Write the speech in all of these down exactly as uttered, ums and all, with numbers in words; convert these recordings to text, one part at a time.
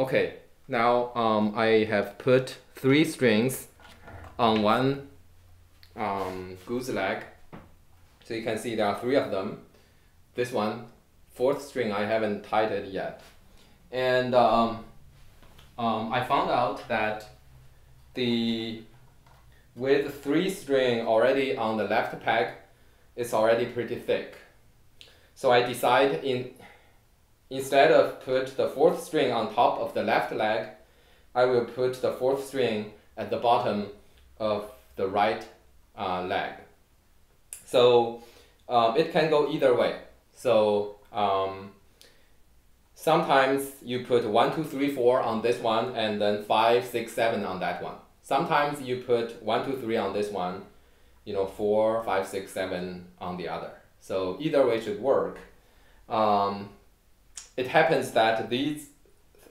Okay, now um, I have put three strings on one um, goose leg. So you can see there are three of them. This one, fourth string, I haven't tied it yet. And um, um, I found out that the with three string already on the left peg, it's already pretty thick. So I decide in instead of put the fourth string on top of the left leg, I will put the fourth string at the bottom of the right uh, leg. So um, it can go either way. So um, sometimes you put one, two, three, four on this one, and then five, six, seven on that one. Sometimes you put one, two, three on this one, you know, four, five, six, seven on the other. So either way should work. Um, it happens that these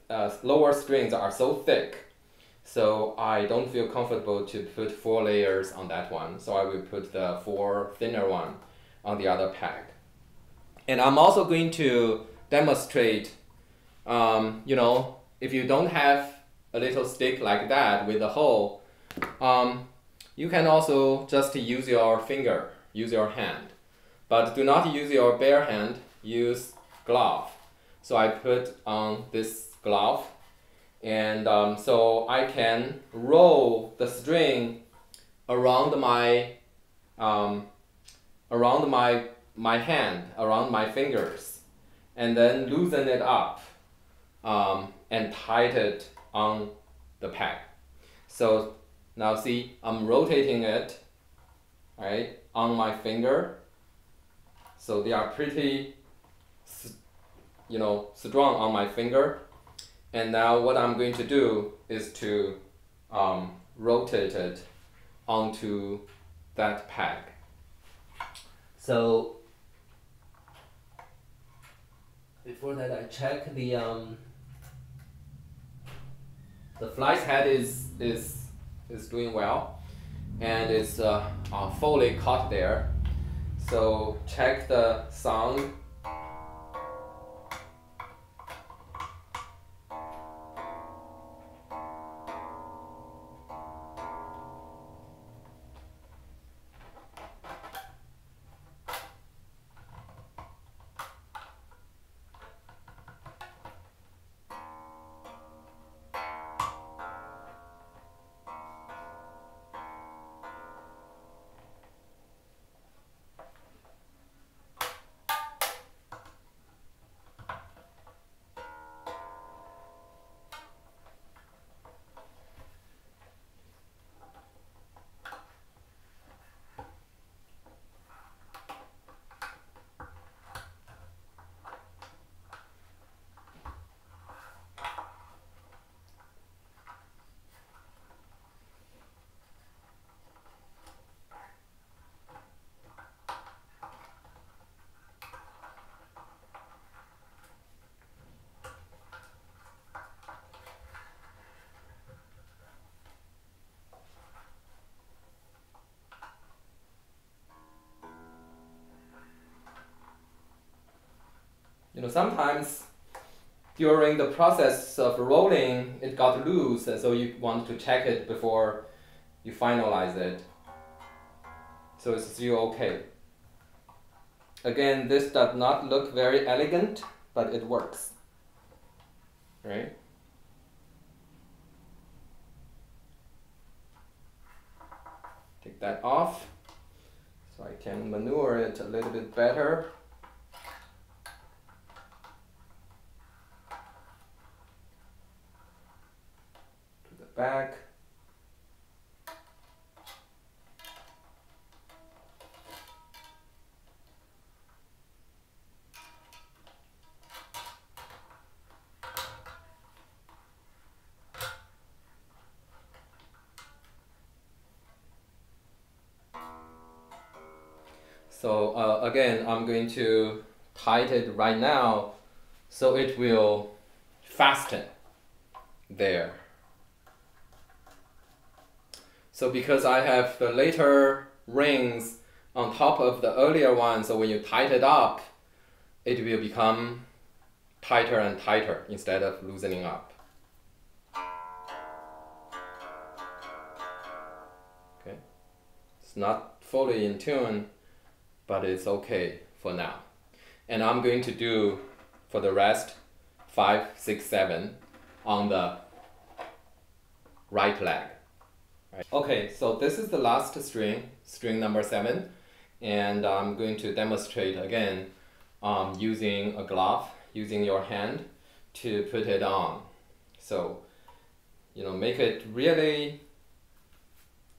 uh, lower strings are so thick, so I don't feel comfortable to put four layers on that one. So I will put the four thinner one on the other peg. And I'm also going to demonstrate, um, you know, if you don't have a little stick like that with a hole, um, you can also just use your finger, use your hand. But do not use your bare hand, use glove. So I put on this glove, and um, so I can roll the string around my um, around my my hand, around my fingers, and then loosen it up um, and tighten it on the peg. So now see, I'm rotating it right on my finger. So they are pretty, you know, strong on my finger. And now what I'm going to do is to um, rotate it onto that peg. So before that, I check the um, the fly's head is is is doing well, and it's uh, uh, fully caught there. So check the sound. You know, sometimes during the process of rolling, it got loose, and so you want to check it before you finalize it. So it's still okay. Again, this does not look very elegant, but it works, right? Take that off, so I can maneuver it a little bit better. Back. So uh, again, I'm going to tighten it right now, so it will fasten there. So because I have the later rings on top of the earlier one, so when you tighten it up, it will become tighter and tighter instead of loosening up. It's not fully in tune, but it's okay for now. And I'm going to do for the rest five, six, seven on the right leg. Right. Okay, so this is the last string, string number seven, and I'm going to demonstrate again um, using a glove, using your hand to put it on. So, you know, make it really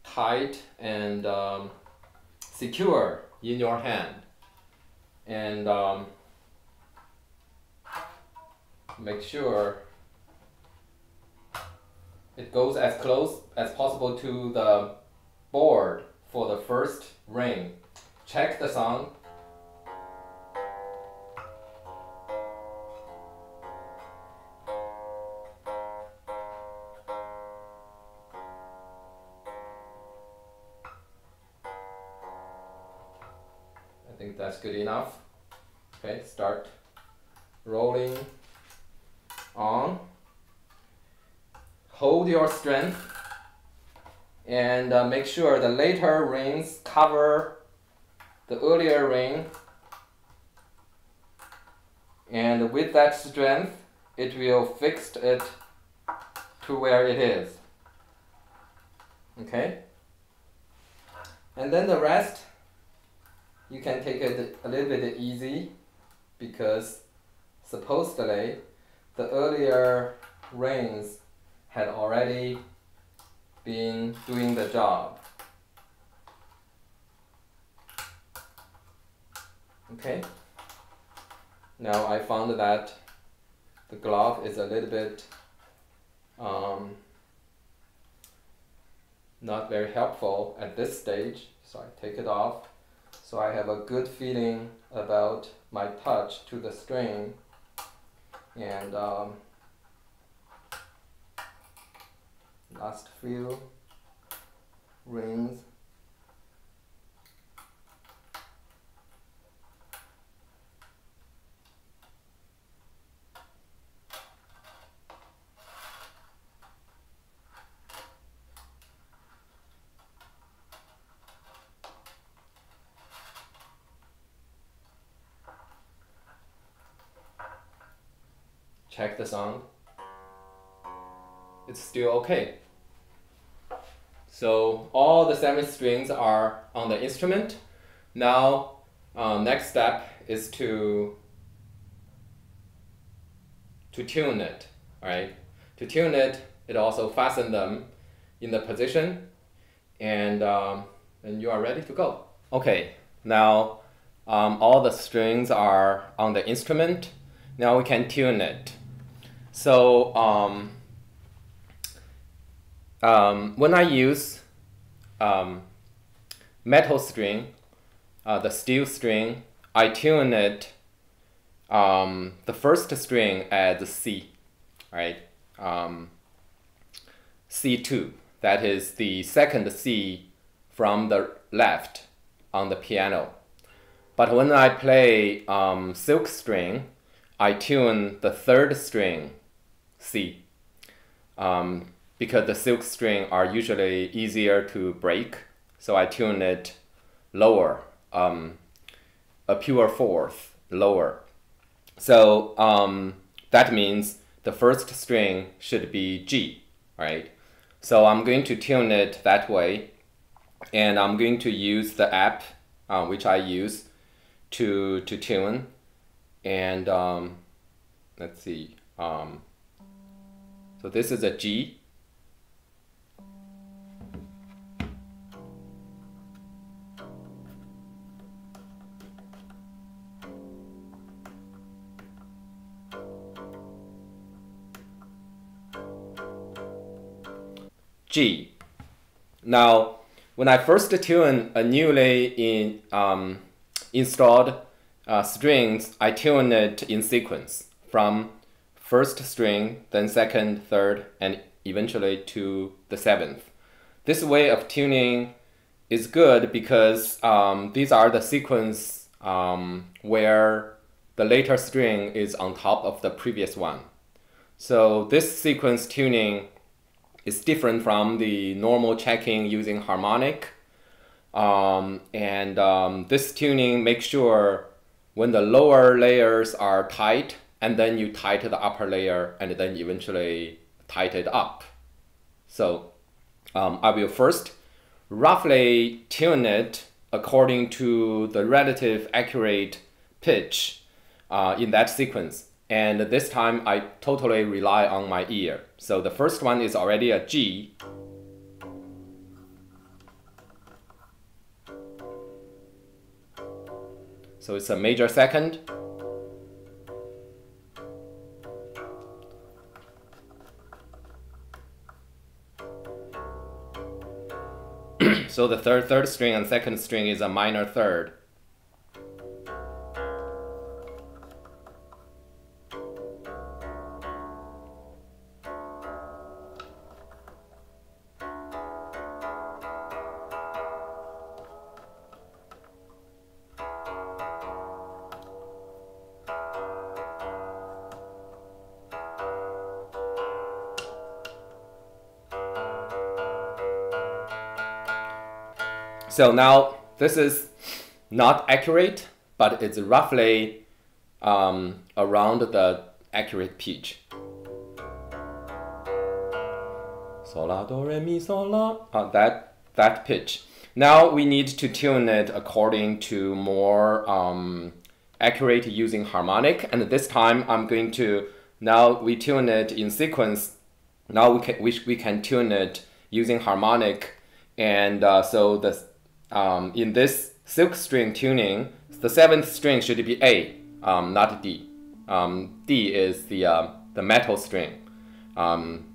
tight and um, secure in your hand, and um, make sure it goes as close as possible to the board for the first ring. Check the sound. I think that's good enough. Okay, start rolling on. Hold your strength and uh, make sure the later rings cover the earlier ring, and with that strength it will fix it to where it is. Okay, and then the rest you can take it a little bit easy, because supposedly the earlier rings had already been doing the job. Okay, now I found that the glove is a little bit um, not very helpful at this stage, so I take it off. So I have a good feeling about my touch to the string, and um, last few rings. Check the sound. It's still okay. So all the seven strings are on the instrument. Now, uh, next step is to to tune it. All right. To tune it, it also fasten them in the position, and um, and you are ready to go. Okay. Now, um, all the strings are on the instrument. Now we can tune it. So. Um, Um, when I use um, metal string, uh, the steel string, I tune it, um, the first string as C, right? Um, C two, that is the second C from the left on the piano. But when I play um, silk string, I tune the third string, C. Um, Because the silk string are usually easier to break, so I tune it lower, um, a pure fourth lower. So um, that means the first string should be G, right? So I'm going to tune it that way, and I'm going to use the app, uh, which I use to to tune, and um, let's see. Um, so this is a G. G. Now, when I first tune a newly in, um, installed uh, strings, I tune it in sequence from first string, then second, third, and eventually to the seventh. This way of tuning is good because um, these are the sequence um, where the later string is on top of the previous one. So this sequence tuning is different from the normal checking using harmonic, Um, and um, this tuning makes sure when the lower layers are tight, and then you tighten the upper layer, and then eventually tighten it up. So um, I will first roughly tune it according to the relative accurate pitch uh, in that sequence. And this time I totally rely on my ear. So the first one is already a G. So it's a major second. So the third third string and second string is a minor third. So now this is not accurate, but it's roughly um, around the accurate pitch. Sol, la, do, re, mi, sol, la. Uh, that, that pitch. Now we need to tune it according to more um, accurate using harmonic. And this time I'm going to, now we tune it in sequence. Now we can, we, we can tune it using harmonic. And uh, so the Um, in this silk string tuning, the seventh string should be A, um, not D. Um, D is the, uh, the metal string. Um,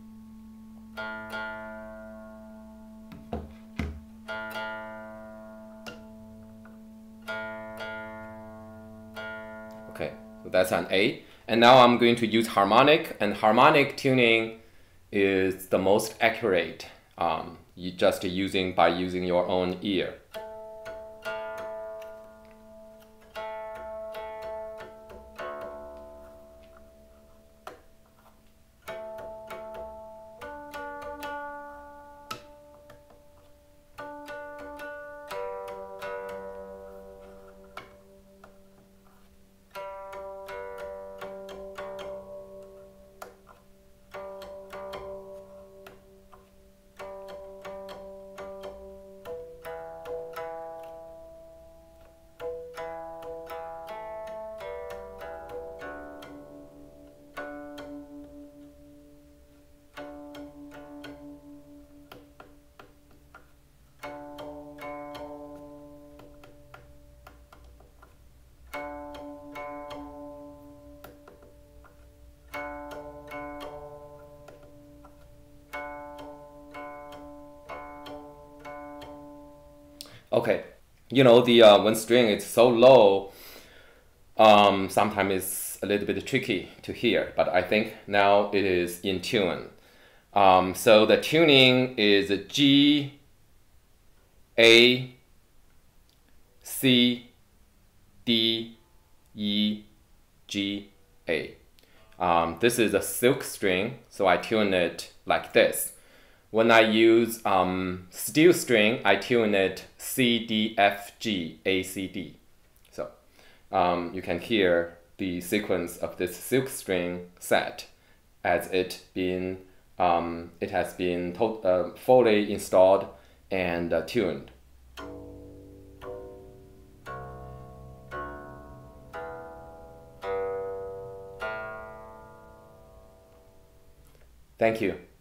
okay, so that's an A. And now I'm going to use harmonic, and harmonic tuning is the most accurate. Um, you just using by using your own ear. Okay, you know, the uh, when string is so low, um, sometimes it's a little bit tricky to hear, but I think now it is in tune. Um, so the tuning is G, A, C, D, E, G, A. Um, this is a silk string, so I tune it like this. When I use um, steel string, I tune it C, D, F, G, A, C, D. So um, you can hear the sequence of this silk string set as it been um, it has been to uh, fully installed and uh, tuned. Thank you.